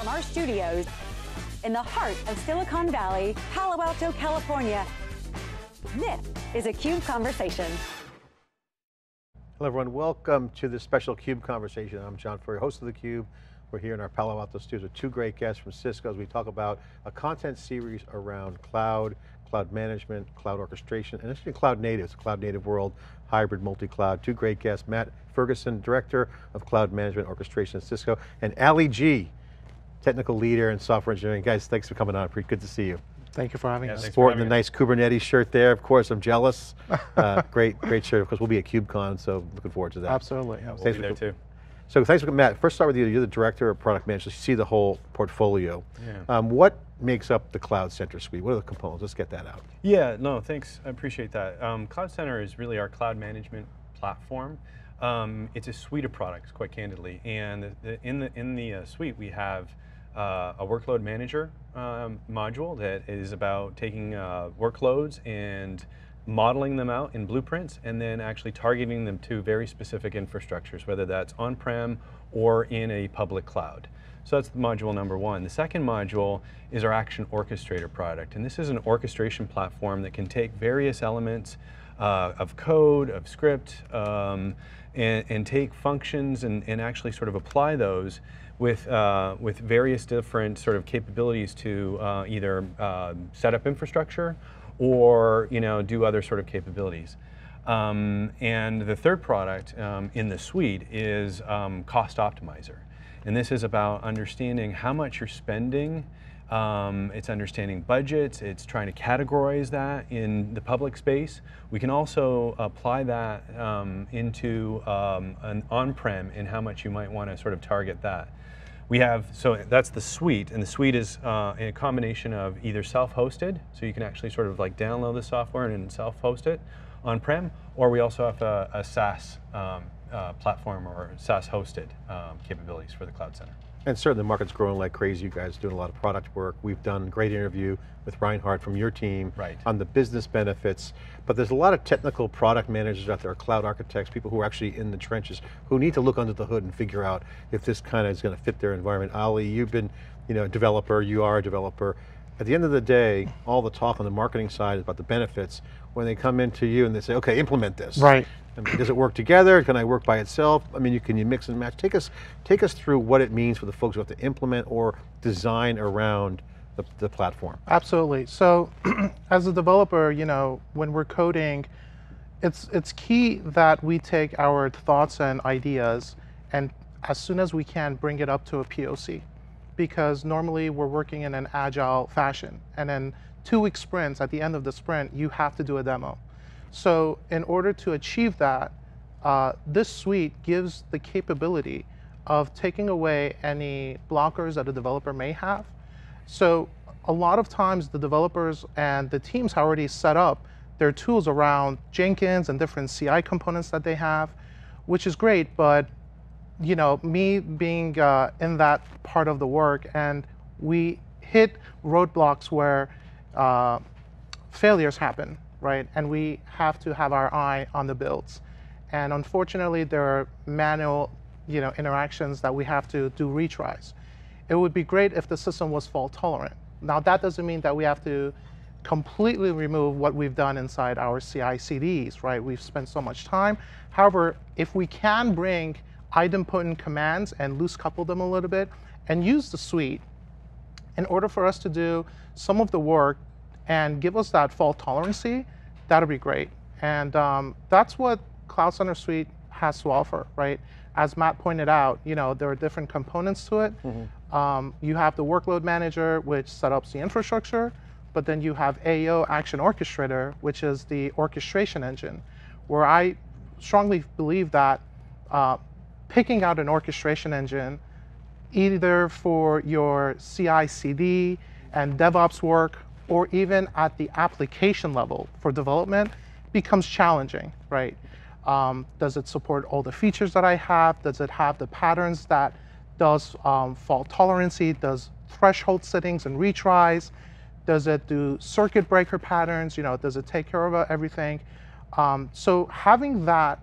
From our studios in the heart of Silicon Valley, Palo Alto, California, this is a CUBE Conversation. Hello everyone, welcome to this special CUBE Conversation. I'm John Furrier, host of the CUBE. We're here in our Palo Alto studios with two great guests from Cisco as we talk about a content series around cloud, cloud management, cloud orchestration, and it's in cloud native. It's a cloud native world, hybrid, multi-cloud. Two great guests, Matt Ferguson, Director of Cloud Management Orchestration at Cisco, and Ali G, Technical Leader in Software Engineering. Guys, thanks for coming on, pretty good to see you. Thank you for having us. Sporting the nice Kubernetes shirt there, of course, I'm jealous. Great shirt, of course, we'll be at KubeCon, so looking forward to that. Absolutely, yeah, we'll be there too. So thanks, Matt. First start with you, you're the Director of Product Management, so you see the whole portfolio. Yeah. What makes up the Cloud Center suite? What are the components? Let's get that out. Yeah, no, thanks, I appreciate that. Cloud Center is really our cloud management platform. It's a suite of products, quite candidly, and in the suite we have a workload manager module that is about taking workloads and modeling them out in blueprints and then actually targeting them to very specific infrastructures, whether that's on-prem or in a public cloud. So that's module number one. The second module is our Action Orchestrator product, and this is an orchestration platform that can take various elements of code, of script, and take functions and actually sort of apply those with various different sort of capabilities to either set up infrastructure or do other sort of capabilities. And the third product in the suite is Cost Optimizer. And this is about understanding how much you're spending. It's understanding budgets, it's trying to categorize that in the public space. We can also apply that into an on-prem and how much you might want to sort of target that. We have, so that's the suite, and the suite is a combination of either self-hosted, so you can actually sort of like download the software and self-host it on-prem, or we also have a SaaS platform or SaaS hosted capabilities for the Cloud Center. And certainly the market's growing like crazy. You guys are doing a lot of product work. We've done a great interview with Reinhardt from your team on the business benefits, but there's a lot of technical product managers out there, cloud architects, people who are actually in the trenches, who need to look under the hood and figure out if this kind of is going to fit their environment. Ali, you've been you are a developer. At the end of the day, all the talk on the marketing side is about the benefits. When they come into you and they say, okay, implement this. Right. I mean, does it work together? Can I work by itself? I mean, can you mix and match? Take us through what it means for the folks who have to implement or design around the platform. Absolutely, so as a developer, when we're coding, it's key that we take our thoughts and ideas and as soon as we can, bring it up to a POC. Because normally we're working in an agile fashion, and then 2-week sprints, at the end of the sprint, you have to do a demo. So in order to achieve that, this suite gives the capability of taking away any blockers that a developer may have. So a lot of times the developers and the teams have already set up their tools around Jenkins and different CI components that they have, which is great, but me being in that part of the work, and we hit roadblocks where failures happen, right? And we have to have our eye on the builds. And unfortunately, there are manual interactions that we have to do retries. It would be great if the system was fault tolerant. Now, that doesn't mean that we have to completely remove what we've done inside our CI/CDs, right? We've spent so much time. However, if we can bring idempotent commands and loose couple them a little bit and use the suite in order for us to do some of the work and give us that fault tolerancy, that'll be great. And that's what Cloud Center Suite has to offer, right? As Matt pointed out, there are different components to it. Mm-hmm. You have the workload manager, which set up the infrastructure, but then you have AO, Action Orchestrator, which is the orchestration engine, where I strongly believe that picking out an orchestration engine, either for your CI/CD and DevOps work, or even at the application level for development, becomes challenging, right? Does it support all the features that I have? Does it have the patterns that does fault tolerancy? Does threshold settings and retries? Does it do circuit breaker patterns? Does it take care of everything? So having that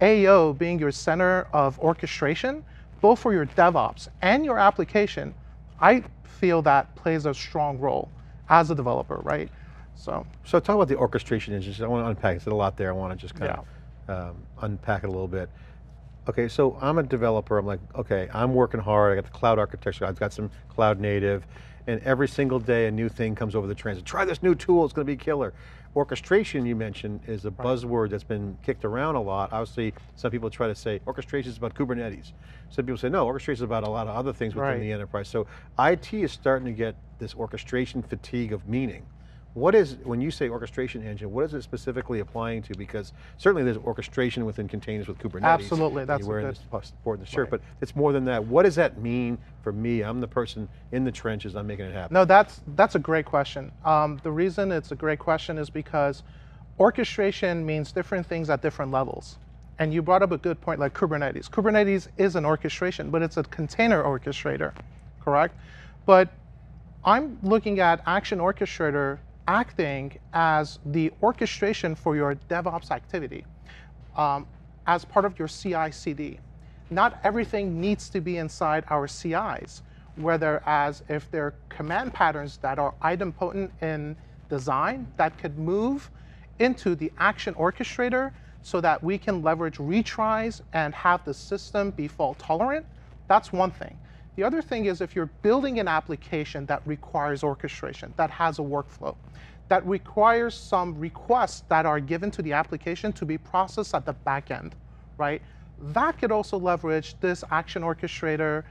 AO being your center of orchestration, both for your DevOps and your application, I feel that plays a strong role as a developer, right? So talk about the orchestration engine. I want to unpack, it's a lot there. I want to just kind of unpack it a little bit. Okay, so I'm a developer. I'm like, okay, I'm working hard. I got the cloud architecture. I've got some cloud native. And every single day a new thing comes over the transit. Try this new tool, it's going to be killer. Orchestration, you mentioned, is a buzzword that's been kicked around a lot. Obviously, some people try to say orchestration is about Kubernetes. Some people say, no, orchestration is about a lot of other things within the enterprise. So IT is starting to get this orchestration fatigue of meaning. What is, when you say orchestration engine, what is it specifically applying to? Because certainly there's orchestration within containers with Kubernetes. Absolutely, that's important to share, but it's more than that. What does that mean for me? I'm the person in the trenches, I'm making it happen. No, that's a great question. The reason it's a great question is because orchestration means different things at different levels. And you brought up a good point, like Kubernetes. Kubernetes is an orchestration, but it's a container orchestrator, correct? But I'm looking at Action Orchestrator acting as the orchestration for your DevOps activity, as part of your CI/CD. Not everything needs to be inside our CIs, whether as if they're command patterns that are idempotent in design that could move into the Action Orchestrator so that we can leverage retries and have the system be fault tolerant. That's one thing. The other thing is if you're building an application that requires orchestration, that has a workflow, that requires some requests that are given to the application to be processed at the back end, right? That could also leverage this Action Orchestrator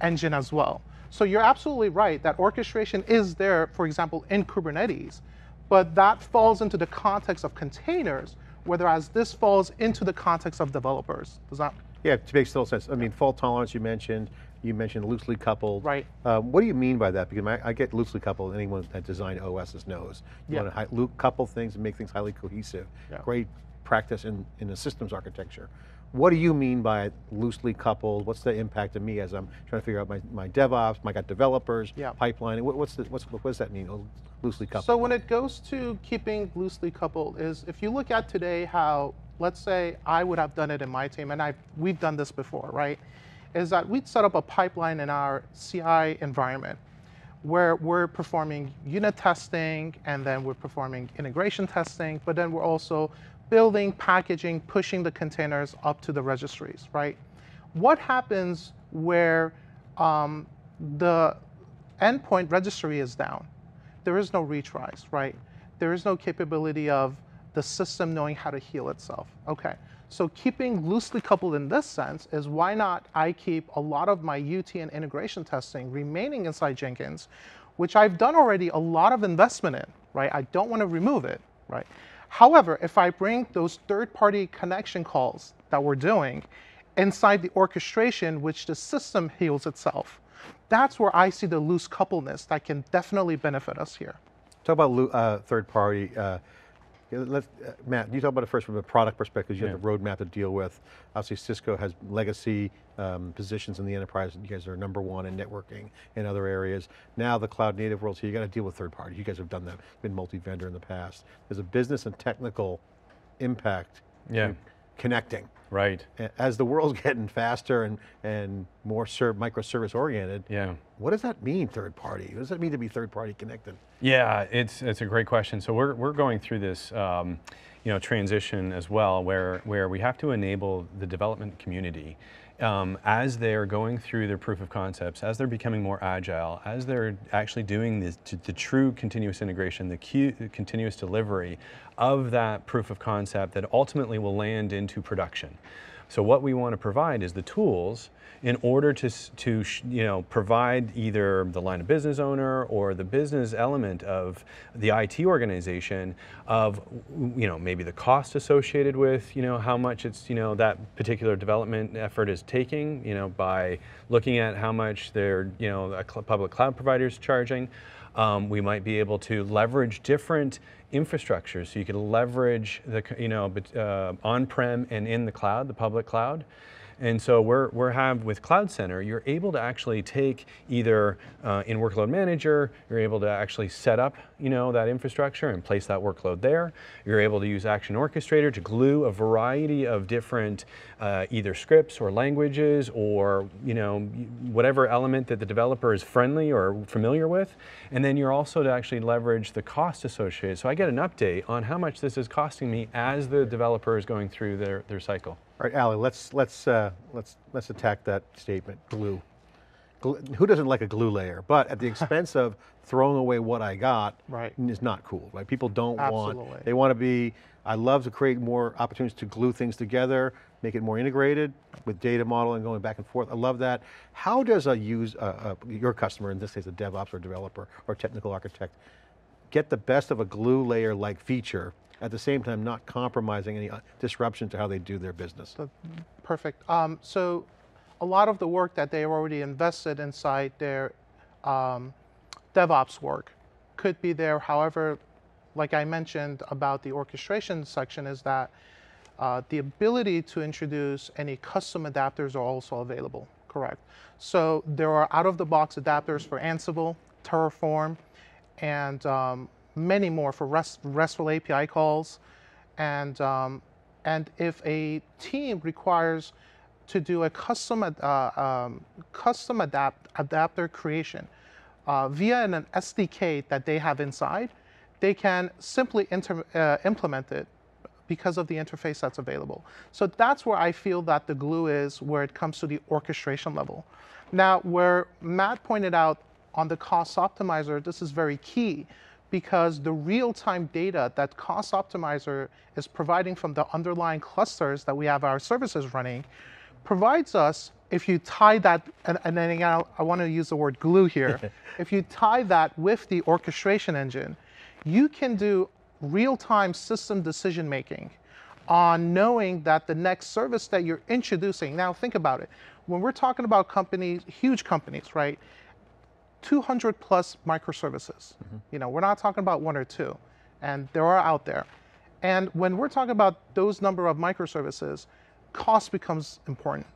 engine as well. So you're absolutely right that orchestration is there, for example, in Kubernetes, but that falls into the context of containers, whereas this falls into the context of developers. Does that? Yeah, it makes total sense. I mean, fault tolerance you mentioned, loosely coupled. Right. What do you mean by that? Because I get loosely coupled, anyone that designed OSs knows. You want to couple things and make things highly cohesive. Yeah. Great practice in the systems architecture. What do you mean by loosely coupled? What's the impact to me as I'm trying to figure out my DevOps, my developers, pipeline, what does that mean, loosely coupled? So when it goes to keeping loosely coupled is, if you look at today how, let's say I would have done it in my team, and we've done this before, right? Is that we'd set up a pipeline in our CI environment where we're performing unit testing and then we're performing integration testing, but then we're also building, packaging, pushing the containers up to the registries, right? What happens where the endpoint registry is down? There is no retries, right? There is no capability of the system knowing how to heal itself, okay? So keeping loosely coupled in this sense is why not I keep a lot of my UT and integration testing remaining inside Jenkins, which I've done already a lot of investment in, right? I don't want to remove it, right? However, if I bring those third-party connection calls that we're doing inside the orchestration, which the system heals itself, that's where I see the loose coupleness that can definitely benefit us here. Talk about third-party. Matt, you talk about it first from a product perspective, you have the roadmap to deal with. Obviously Cisco has legacy positions in the enterprise, you guys are #1 in networking and other areas. Now the cloud native world, so you got to deal with third party. You guys have done that, been multi-vendor in the past. There's a business and technical impact to connecting. Right. As the world's getting faster and more microservice oriented, what does that mean, third party? What does that mean to be third party connected? Yeah, it's a great question. So we're going through this transition as well where we have to enable the development community as they're going through their proof of concepts, as they're becoming more agile, as they're actually doing the true continuous integration, the continuous delivery of that proof of concept that ultimately will land into production. So what we want to provide is the tools in order to provide either the line of business owner or the business element of the IT organization of maybe the cost associated with how much it's that particular development effort is taking by looking at how much their public cloud providers charging. We might be able to leverage different infrastructure, so you could leverage the on-prem and in the cloud, the public cloud, And so we're have with Cloud Center, you're able to actually take either in Workload Manager, you're able to actually set up that infrastructure and place that workload there. You're able to use Action Orchestrator to glue a variety of different either scripts or languages or whatever element that the developer is friendly or familiar with. And then you're also to actually leverage the cost associated. So I get an update on how much this is costing me as the developer is going through their cycle. All right, Ali, let's attack that statement, glue. Who doesn't like a glue layer? But at the expense of throwing away what I got, right, is not cool, right? People don't want, they want to be, I love to create more opportunities to glue things together, make it more integrated with data modeling going back and forth. I love that. How does your customer, in this case a DevOps or developer or technical architect, get the best of a glue layer-like feature at the same time not compromising any disruption to how they do their business? Perfect. So a lot of the work that they've already invested inside their DevOps work could be there. However, like I mentioned about the orchestration section, is that the ability to introduce any custom adapters are also available, correct? So there are out-of-the-box adapters for Ansible, Terraform, and many more for RESTful API calls. And if a team requires to do a custom, adapter creation via an SDK that they have inside, they can simply implement it because of the interface that's available. So that's where I feel that the glue is where it comes to the orchestration level. Now, where Matt pointed out on the cost optimizer, this is very key because the real-time data that cost optimizer is providing from the underlying clusters that we have our services running provides us, if you tie that, and then again, I want to use the word glue here, if you tie that with the orchestration engine, you can do real-time system decision-making on knowing that the next service that you're introducing. Now think about it. When we're talking about companies, huge companies, right? 200 plus microservices. Mm-hmm. We're not talking about one or two, and there are out there. And when we're talking about those number of microservices, cost becomes important.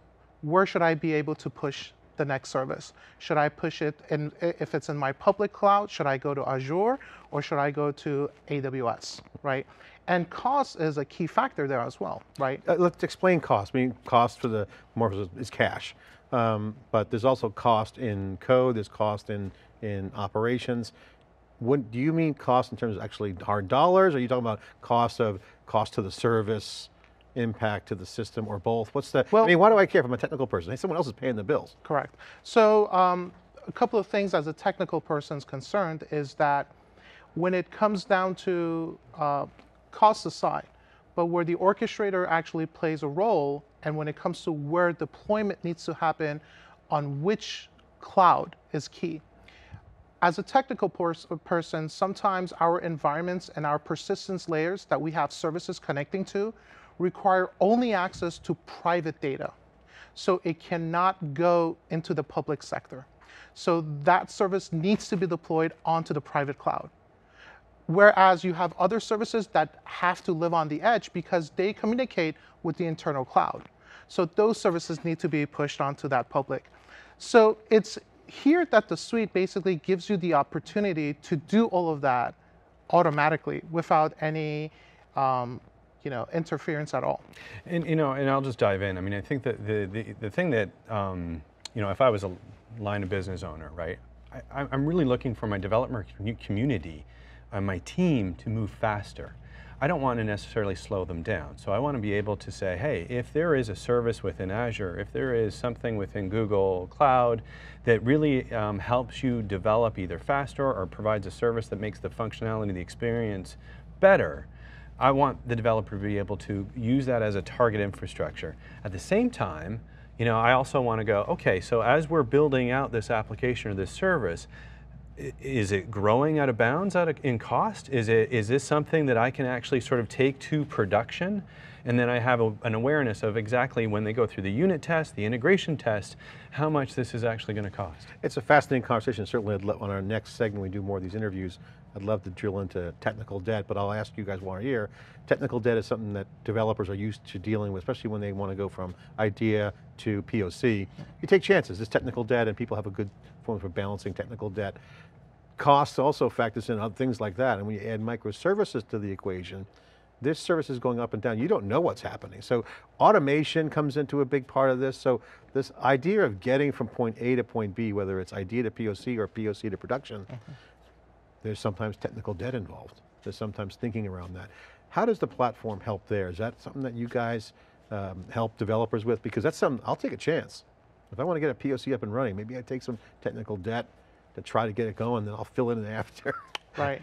Where should I be able to push the next service? Should I push it, and if it's in my public cloud, should I go to Azure or should I go to AWS, right? And cost is a key factor there as well, right? Let's explain cost. I mean, cost for the Morpheus is cash, but there's also cost in code, there's cost in operations. What do you mean cost in terms of actually hard dollars? Or are you talking about cost to the service, impact to the system, or both? What's the, well, I mean, why do I care if I'm a technical person? Hey, someone else is paying the bills. Correct. So a couple of things as a technical person's concerned is that when it comes down to costs aside, but where the orchestrator actually plays a role, and when it comes to where deployment needs to happen on which cloud is key. As a technical person, sometimes our environments and our persistence layers that we have services connecting to require only access to private data. So it cannot go into the public sector. So that service needs to be deployed onto the private cloud. Whereas you have other services that have to live on the edge because they communicate with the internal cloud. So those services need to be pushed onto that public. So it's here that the suite basically gives you the opportunity to do all of that automatically without any interference at all. And and I'll just dive in. I mean, I think that the thing that if I was a line of business owner, right, I'm really looking for my developer community and my team to move faster. I don't want to necessarily slow them down. So I want to be able to say, hey, if there is a service within Azure, if there is something within Google Cloud that really helps you develop either faster or provides a service that makes the functionality, the experience better, I want the developer to be able to use that as a target infrastructure. At the same time, I also want to go, okay, so as we're building out this application or this service, is it growing out of bounds in cost? Is this something that I can actually sort of take to production? And then I have an awareness of exactly when they go through the unit test, the integration test, how much this is actually going to cost. It's a fascinating conversation. Certainly on our next segment, we do more of these interviews. I'd love to drill into technical debt, but I'll ask you guys while you're here. Technical debt is something that developers are used to dealing with, especially when they want to go from idea to POC. You take chances, there's technical debt and people have a good form for balancing technical debt. Costs also factors in, other things like that, and when you add microservices to the equation, this service is going up and down, you don't know what's happening. So automation comes into a big part of this, so this idea of getting from point A to point B, whether it's idea to POC or POC to production, there's sometimes technical debt involved. There's sometimes thinking around that. How does the platform help there? Is that something that you guys help developers with? Because that's something, I'll take a chance. If I want to get a POC up and running, maybe I take some technical debt to try to get it going, then I'll fill it in after. Right,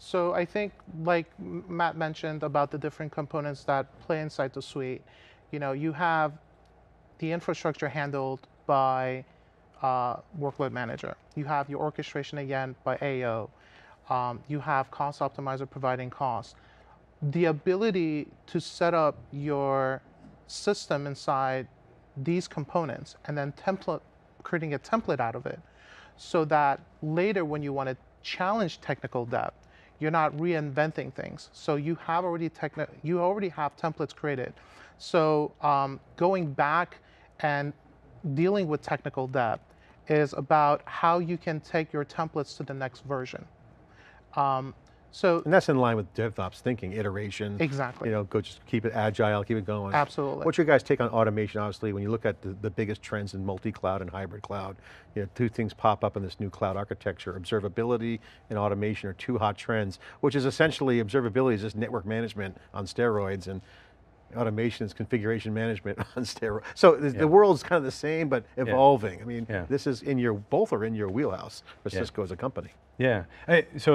so I think like Matt mentioned about the different components that play inside the suite, you know, you have the infrastructure handled by Workload Manager. You have your orchestration again by AO. You have Cost Optimizer providing costs. The ability to set up your system inside these components and then template, creating a template out of it so that later when you want to challenge technical debt, you're not reinventing things. So you have already, you already have templates created. So going back and dealing with technical debt is about how you can take your templates to the next version. And that's in line with DevOps thinking, iteration. Exactly. You know, go just keep it agile, keep it going. Absolutely. What's your guys' take on automation, obviously, when you look at the biggest trends in multi-cloud and hybrid cloud, you know, two things pop up in this new cloud architecture. Observability and automation are two hot trends, which is essentially, observability is just network management on steroids, and automation is configuration management on steroids. So the world's kind of the same, but evolving. I mean, this is in your, both are in your wheelhouse for Cisco as a company. Yeah, so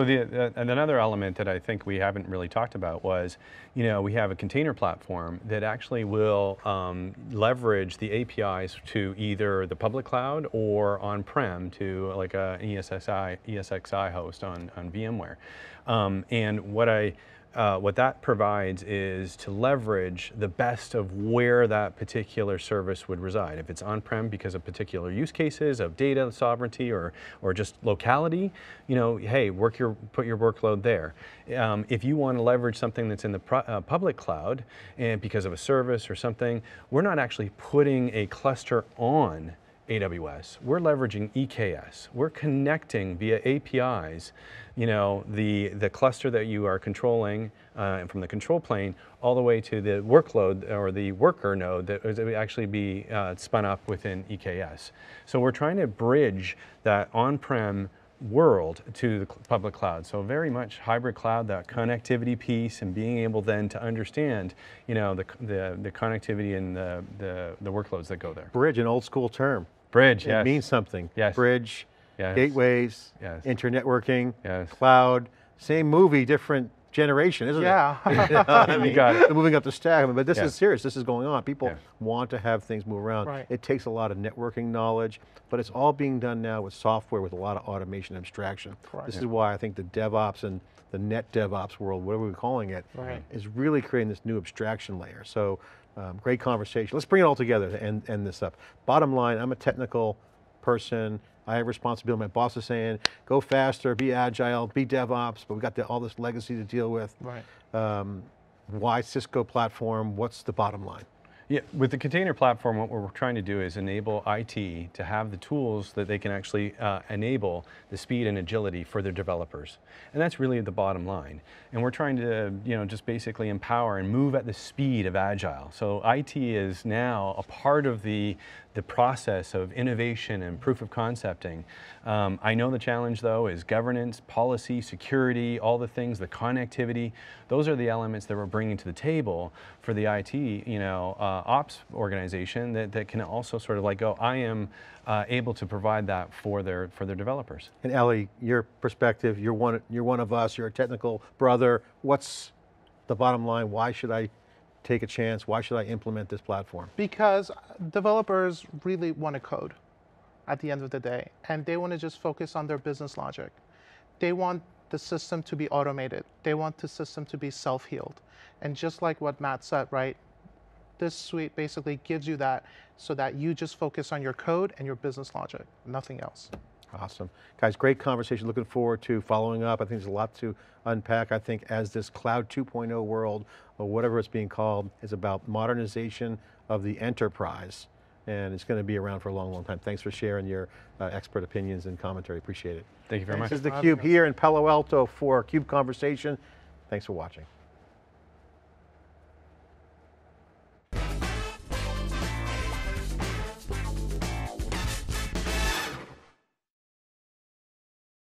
another element that I think we haven't really talked about was, you know, we have a container platform that actually will leverage the APIs to either the public cloud or on-prem to like an ESXi host on VMware. And what that provides is to leverage the best of where that particular service would reside. If it's on-prem because of particular use cases of data sovereignty or just locality, you know, hey, put your workload there. If you want to leverage something that's in the public cloud and because of a service or something, we're not actually putting a cluster on AWS, we're leveraging EKS. We're connecting via APIs, you know, the cluster that you are controlling from the control plane all the way to the workload or the worker node that would actually be spun up within EKS. So we're trying to bridge that on-prem world to the public cloud. So very much hybrid cloud, that connectivity piece and being able then to understand, you know, the connectivity and the workloads that go there. Bridge, an old school term. Bridge, yes. It means something. Yes. Bridge, yes. Gateways, yes. Internetworking, yes. Cloud, same movie, different generation, isn't it? Yeah. You know I mean? You got it. Moving up the stack, but this is serious, this is going on. People want to have things move around. Right. It takes a lot of networking knowledge, but it's all being done now with software with a lot of automation and abstraction. Right. This is why I think the DevOps and the net DevOps world, whatever we're calling it, is really creating this new abstraction layer. So great conversation. Let's bring it all together to end this up. Bottom line, I'm a technical person, I have responsibility, my boss is saying, go faster, be agile, be DevOps, but we got all this legacy to deal with. Right. Why Cisco platform, what's the bottom line? Yeah, with the container platform, what we're trying to do is enable IT to have the tools that they can actually enable the speed and agility for their developers. And that's really the bottom line. And we're trying to, you know, just basically empower and move at the speed of agile. So IT is now a part of the process of innovation and proof of concepting. I know the challenge though is governance, policy, security, all the things, the connectivity. Those are the elements that we're bringing to the table for the IT, you know, ops organization that can also sort of like go, I am able to provide that for their developers. And Ali, your perspective, you're one of us, you're a technical brother. What's the bottom line? Why should I take a chance? Why should I implement this platform? Because developers really want to code at the end of the day, and they want to just focus on their business logic. They want the system to be automated. They want the system to be self-healed. And just like what Matt said, right? this suite basically gives you that so that you just focus on your code and your business logic, nothing else. Awesome. Guys, great conversation. Looking forward to following up. I think there's a lot to unpack. I think as this Cloud 2.0 world, or whatever it's being called, is about modernization of the enterprise. And it's going to be around for a long, long time. Thanks for sharing your expert opinions and commentary. Appreciate it. Thank you very much. This is theCUBE here in Palo Alto for CUBE Conversation. Thanks for watching.